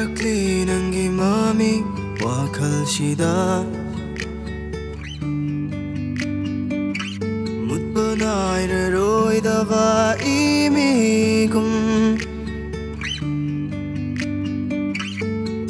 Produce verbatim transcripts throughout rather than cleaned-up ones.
Darkly nangi mami wakalshida mutbanai roida va imigum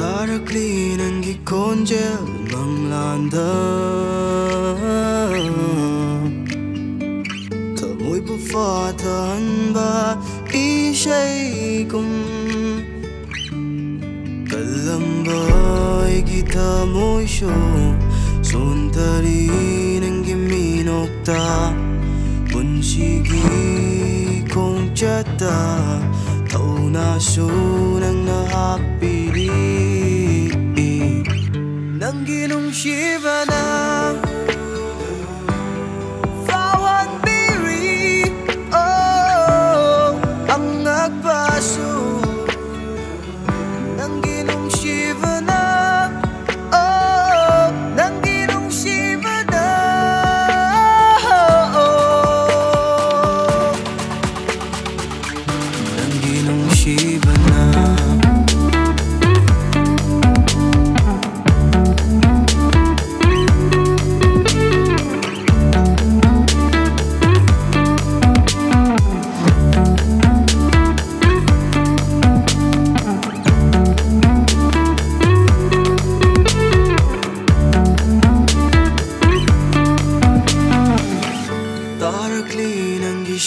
Darkly nangi konjel manglanda tamoi bu fatan ba ishaikum Lambai gita moisho sontari nangi minokta punshigi kongchata tauna shu nang nahapili nangi nungshibana fawan biri oh ang nagbaso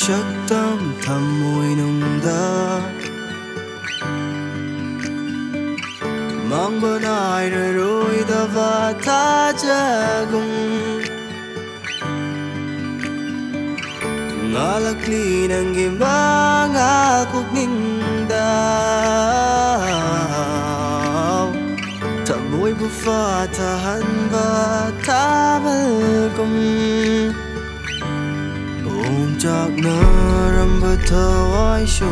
Shaktam thamoy nungda mang banai roi dava tajagum ngalakli nangi manga kukningda thamoy bufatahan ba tabalkum Chak na ramba thawai sho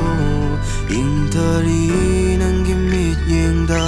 in thari nang gimit nyeng da